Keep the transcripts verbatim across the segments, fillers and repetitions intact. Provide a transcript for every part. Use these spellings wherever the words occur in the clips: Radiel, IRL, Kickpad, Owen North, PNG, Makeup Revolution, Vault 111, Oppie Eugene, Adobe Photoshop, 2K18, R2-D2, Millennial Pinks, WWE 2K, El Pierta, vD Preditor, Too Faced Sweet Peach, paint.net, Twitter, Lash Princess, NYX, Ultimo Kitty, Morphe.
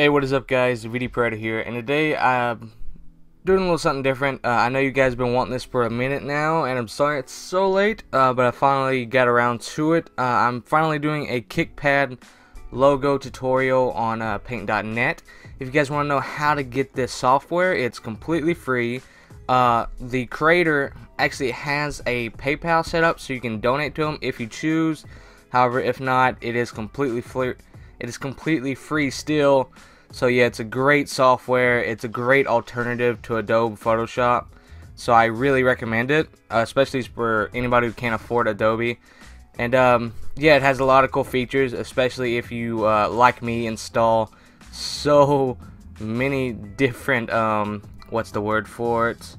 Hey, what is up, guys? vD Preditor here, and today I'm doing a little something different. uh, I know you guys have been wanting this for a minute now, and I'm sorry it's so late, uh, but I finally got around to it. uh, I'm finally doing a kick pad logo tutorial on uh, paint dot net. If you guys want to know how to get this software, it's completely free. Uh, the creator actually has a PayPal set up, so you can donate to him if you choose. However, if not, it is completely free. It is completely free still. So yeah, it's a great software. It's a great alternative to Adobe Photoshop. So I really recommend it, uh, especially for anybody who can't afford Adobe. And um, yeah, it has a lot of cool features, especially if you, uh, like me, install so many different, um, what's the word for it?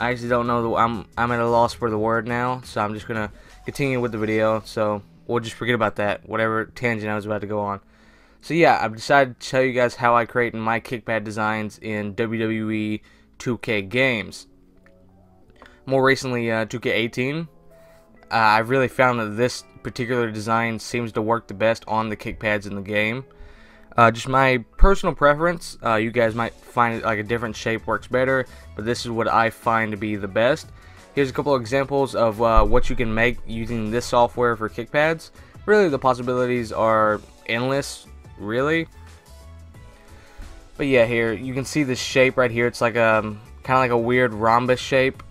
I actually don't know. The, I'm, I'm at a loss for the word now, so I'm just going to continue with the video. So we'll just forget about that, whatever tangent I was about to go on. So yeah, I've decided to show you guys how I create my kickpad designs in W W E two K games. More recently, uh, two K eighteen. Uh, I really found that this particular design seems to work the best on the kickpads in the game. Uh, just my personal preference. Uh, you guys might find it like a different shape works better, but this is what I find to be the best. Here's a couple of examples of uh, what you can make using this software for kick pads. Really, the possibilities are endless, really. But yeah, here you can see this shape right here. It's like a kind of like a weird rhombus shape.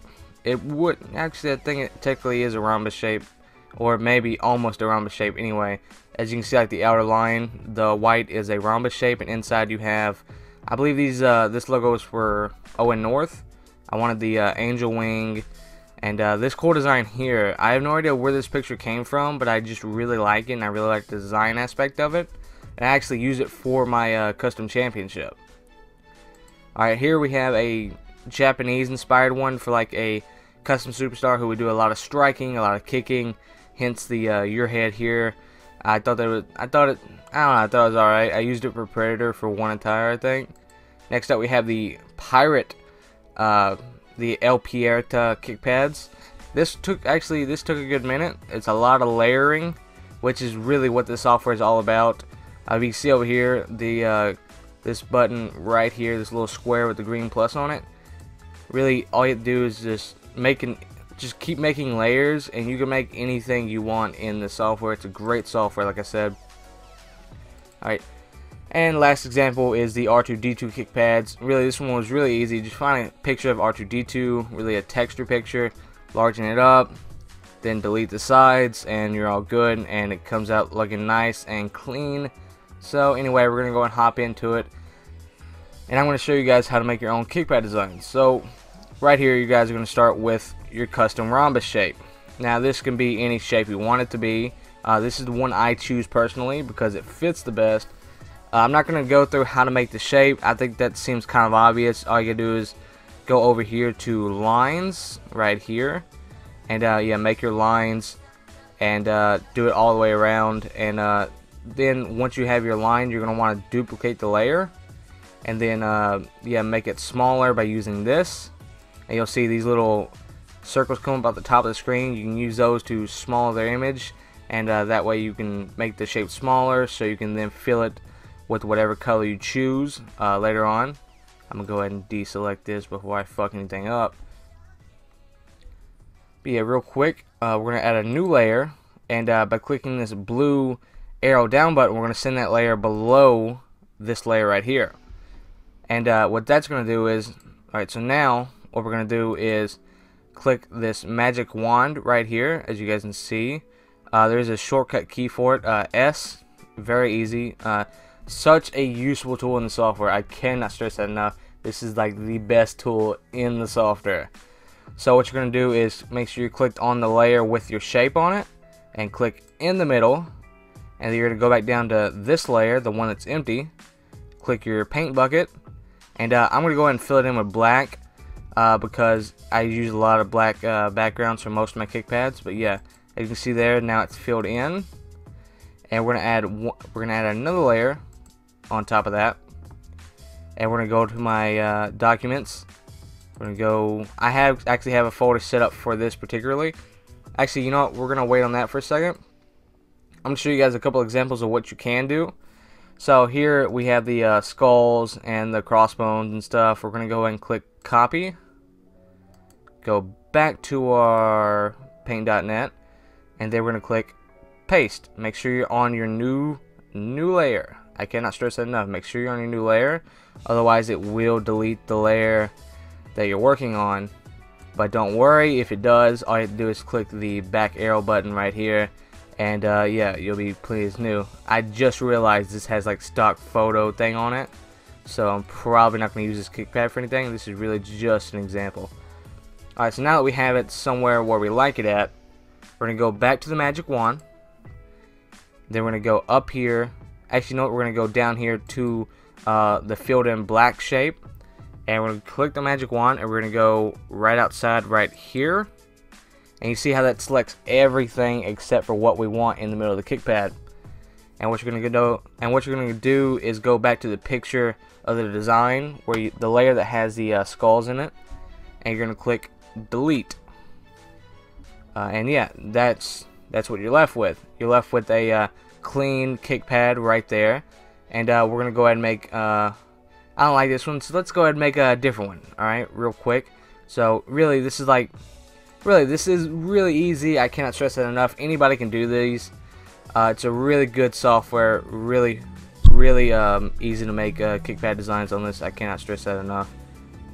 It would actually, I think it technically is a rhombus shape, or maybe almost a rhombus shape. Anyway, as you can see, like the outer line, the white is a rhombus shape, and inside you have, I believe these uh, this logo is for Owen North. I wanted the uh, angel wing. And uh, this cool design here, I have no idea where this picture came from, but I just really like it, and I really like the design aspect of it. And I actually use it for my uh, custom championship. Alright, here we have a Japanese-inspired one for like a custom superstar who would do a lot of striking, a lot of kicking, hence the uh, your head here. I thought that was, I thought it, I don't know, I thought it was alright. I used it for Predator for one attire, I think. Next up, we have the pirate, uh... the El Pierta kick pads. This took actually this took a good minute. It's a lot of layering, which is really what this software is all about. Uh, you can see over here the uh, this button right here, this little square with the green plus on it. Really, all you have to do is just making, just keep making layers, and you can make anything you want in the software. It's a great software, like I said. All right. And last example is the R two D two kick pads. Really, this one was really easy. Just find a picture of R two D two, really a texture picture, largen it up, then delete the sides, and you're all good, and it comes out looking nice and clean. So anyway, we're gonna go and hop into it, and I'm gonna show you guys how to make your own kick pad designs. So right here, you guys are gonna start with your custom rhombus shape. Now this can be any shape you want it to be. Uh, this is the one I choose personally because it fits the best. Uh, I'm not going to go through how to make the shape. I think that seems kind of obvious. All you gotta do is go over here to lines right here, and uh, yeah, make your lines and uh, do it all the way around. And uh, then once you have your line, you're going to want to duplicate the layer, and then uh, yeah, make it smaller by using this. And you'll see these little circles come up at the top of the screen. You can use those to smaller their image, and uh, that way you can make the shape smaller, so you can then fill it with whatever color you choose uh, later on. I'm gonna go ahead and deselect this before I fuck anything up. But yeah, real quick, uh, we're gonna add a new layer, and uh, by clicking this blue arrow down button, we're gonna send that layer below this layer right here. And uh, what that's gonna do is, alright, so now what we're gonna do is click this magic wand right here. As you guys can see, uh, there's a shortcut key for it, uh, S. Very easy. Uh, Such a useful tool in the software. I cannot stress that enough. This is like the best tool in the software. So what you're going to do is make sure you clicked on the layer with your shape on it, and click in the middle, and you're going to go back down to this layer, the one that's empty. Click your paint bucket, and uh, I'm going to go ahead and fill it in with black uh, because I use a lot of black uh, backgrounds for most of my kick pads. But yeah, as you can see there, now it's filled in, and we're going to add we're going to add another layer on top of that. And we're gonna go to my uh, documents. We're gonna go, I have actually have a folder set up for this particularly. Actually, you know what, we're gonna wait on that for a second. I'm gonna show you guys a couple examples of what you can do. So here we have the uh, skulls and the crossbones and stuff. We're going to go ahead and click copy. Go back to our paint dot net, and then we're going to click paste. Make sure you're on your new new layer. I cannot stress that enough. Make sure you're on your new layer. Otherwise, it will delete the layer that you're working on. But don't worry, if it does, all you have to do is click the back arrow button right here. And uh, yeah, you'll be pleased new. I just realized this has like stock photo thing on it. So I'm probably not going to use this kickpad for anything. This is really just an example. Alright, so now that we have it somewhere where we like it at, we're going to go back to the magic wand. Then we're going to go up here. Actually, you know what? We're going to go down here to uh, the filled in black shape. And we're going to click the magic wand, and we're going to go right outside right here. And you see how that selects everything except for what we want in the middle of the kick pad. And what you're going to do, and what you're going to do is go back to the picture of the design, where you, the layer that has the uh, skulls in it. And you're going to click delete. Uh, and yeah, that's that's what you're left with. You're left with a uh, clean kick pad right there. And uh, we're going to go ahead and make, uh, I don't like this one, so let's go ahead and make a different one, alright, real quick. So really, this is like, really, this is really easy. I cannot stress that enough. Anybody can do these. Uh, it's a really good software, really, really um, easy to make uh, kick pad designs on this. I cannot stress that enough.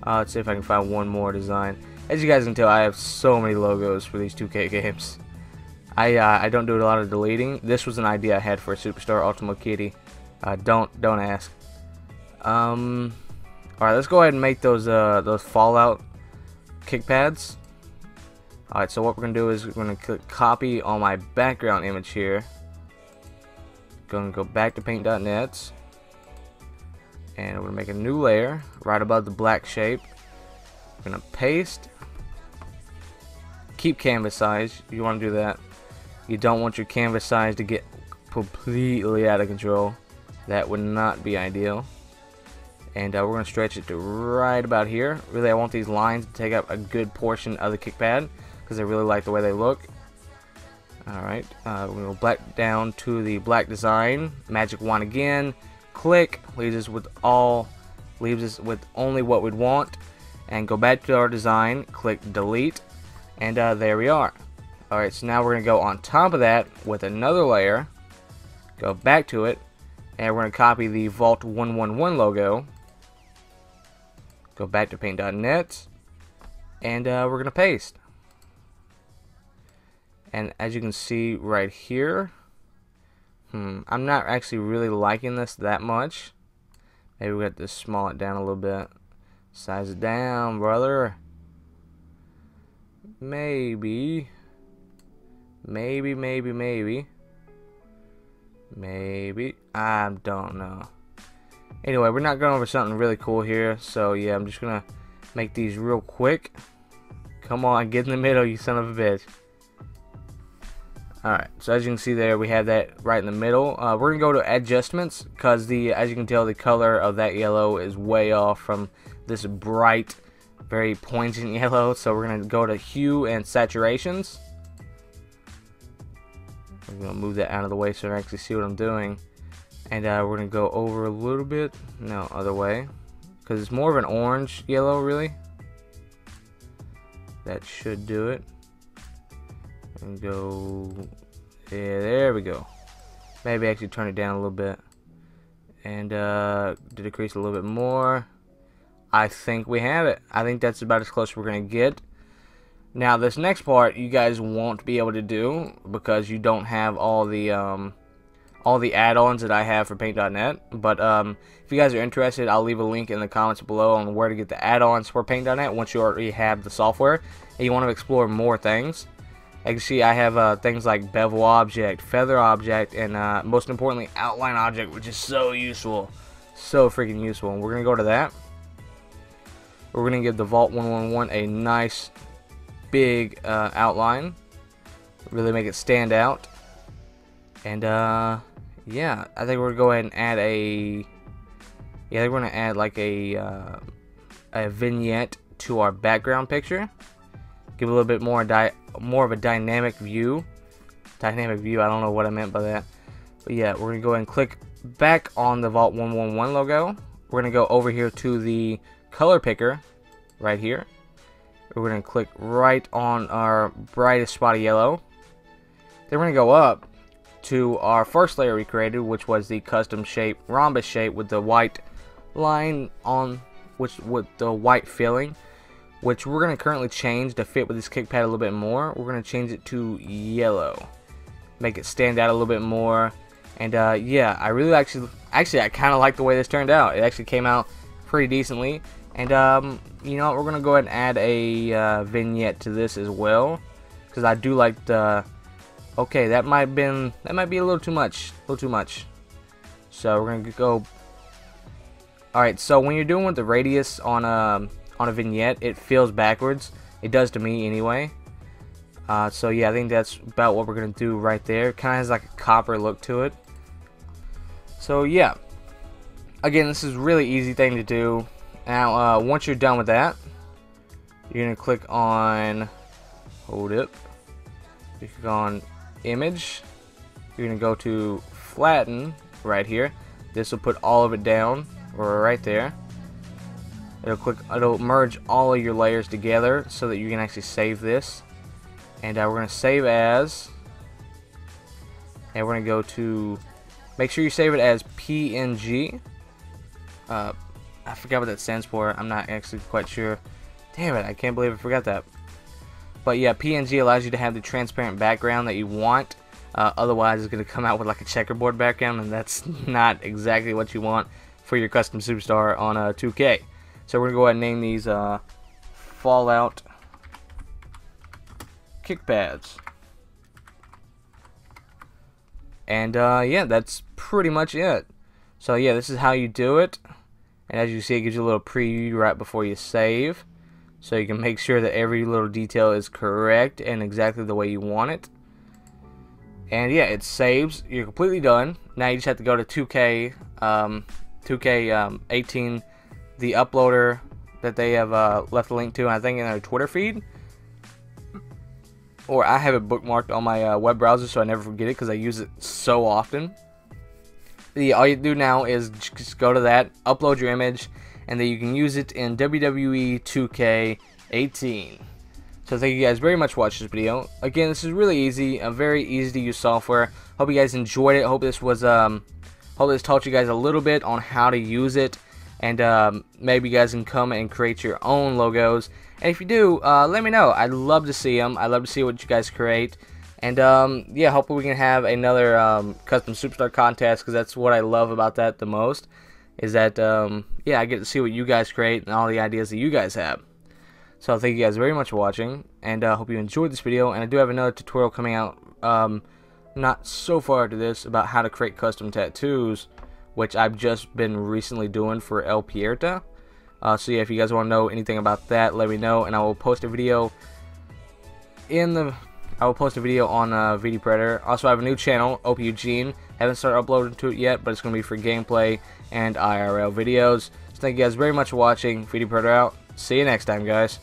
Uh, let's see if I can find one more design. As you guys can tell, I have so many logos for these two K games. I uh, I don't do a lot of deleting. This was an idea I had for a Superstar Ultimo Kitty. Uh, don't don't ask. Um, all right, let's go ahead and make those uh, those Fallout kick pads. All right, so what we're gonna do is we're gonna click copy on my background image here. Gonna go back to paint dot net, and we're gonna make a new layer right above the black shape. We're gonna paste. Keep canvas size. You want to do that. You don't want your canvas size to get completely out of control. That would not be ideal. And uh, we're going to stretch it to right about here. Really, I want these lines to take up a good portion of the kick pad because I really like the way they look. Alright, uh, we'll go back down to the black design. Magic wand again. Click. Leaves us with all, leaves us with only what we'd want. And go back to our design. Click delete. And uh, there we are. Alright, so now we're going to go on top of that with another layer. Go back to it. And we're going to copy the Vault one one one logo. Go back to paint dot net. And uh, we're going to paste. And as you can see right here. Hmm, I'm not actually really liking this that much. Maybe we have to small it down a little bit. Size it down, brother. Maybe, maybe, maybe, maybe, maybe, I don't know. Anyway, we're not going over something really cool here, so yeah, I'm just gonna make these real quick. Come on, get in the middle, you son of a bitch. Alright, so as you can see there, we have that right in the middle. Uh, we're gonna go to adjustments, because the, as you can tell, the color of that yellow is way off from this bright, very poignant yellow, so we're going to go to hue and saturations. I'm going to move that out of the way so I can actually see what I'm doing. And uh, we're going to go over a little bit. No, other way. Because it's more of an orange yellow, really. That should do it. And go... yeah, there we go. Maybe actually turn it down a little bit. And uh, to decrease a little bit more. I think we have it. I think that's about as close as we're going to get. Now, this next part you guys won't be able to do because you don't have all the um, all the add-ons that I have for paint dot net. But um, if you guys are interested, I'll leave a link in the comments below on where to get the add-ons for paint dot net once you already have the software and you want to explore more things. As you can see, I have uh, things like bevel object, feather object, and uh, most importantly, outline object, which is so useful. So freaking useful. And we're going to go to that. We're going to give the Vault one one one a nice big uh, outline. Really make it stand out. And uh, yeah, I think we're going to go ahead and add a... yeah, I think we're going to add like a, uh, a vignette to our background picture. Give it a little bit more, di more of a dynamic view. Dynamic view, I don't know what I meant by that. But yeah, we're going to go ahead and click back on the Vault one eleven logo, we're going to go over here to the color picker right here. We're going to click right on our brightest spot of yellow. Then we're going to go up to our first layer we created, which was the custom shape, rhombus shape with the white line on, which with the white filling, which we're going to currently change to fit with this kick pad a little bit more. We're going to change it to yellow, make it stand out a little bit more. And uh, yeah, I really actually, actually I kind of like the way this turned out. It actually came out pretty decently. And um, you know, we're going to go ahead and add a uh, vignette to this as well, because I do like the, okay, that might been, that might be a little too much, a little too much. So we're going to go, alright, so when you're doing with the radius on a, on a vignette, it feels backwards. It does to me anyway. Uh, so yeah, I think that's about what we're going to do right there. Kind of has like a copper look to it. So yeah, again, this is a really easy thing to do. Now, uh, once you're done with that, you're going to click on, hold up, you click on image, you're going to go to flatten right here. This will put all of it down right there. It'll click, it'll merge all of your layers together so that you can actually save this. And uh, we're going to save as, and we're going to go to, make sure you save it as P N G. Uh, I forgot what that stands for. I'm not actually quite sure. Damn it, I can't believe I forgot that. But yeah, P N G allows you to have the transparent background that you want. Uh, otherwise, it's going to come out with like a checkerboard background, and that's not exactly what you want for your custom superstar on uh, two K. So we're going to go ahead and name these uh, Fallout kick pads. And uh, yeah, that's pretty much it. So yeah, this is how you do it. And as you see, it gives you a little preview right before you save, so you can make sure that every little detail is correct and exactly the way you want it. And yeah, it saves. You're completely done. Now you just have to go to two K eighteen, the uploader that they have uh, left a link to, I think in their Twitter feed. Or I have it bookmarked on my uh, web browser, so I never forget it because I use it so often. Yeah, all you do now is just go to that, upload your image, and then you can use it in W W E two K eighteen. So thank you guys very much for watching this video. Again, this is really easy, a very easy to use software. Hope you guys enjoyed it. Hope this was um, hope this taught you guys a little bit on how to use it, and um, maybe you guys can come and create your own logos. And if you do, uh, let me know. I'd love to see them. I'd love to see what you guys create. And um, yeah, hopefully we can have another um, custom superstar contest, because that's what I love about that the most, is that um, yeah, I get to see what you guys create and all the ideas that you guys have. So thank you guys very much for watching, and I uh, hope you enjoyed this video. And I do have another tutorial coming out um, not so far after this about how to create custom tattoos, which I've just been recently doing for El Pierta. Uh, so yeah, if you guys want to know anything about that, let me know, and I will post a video in the... I will post a video on uh, V D Preditor. Also, I have a new channel, Oppie Eugene. Haven't started uploading to it yet, but it's going to be for gameplay and I R L videos. So thank you guys very much for watching. V D Preditor out. See you next time, guys.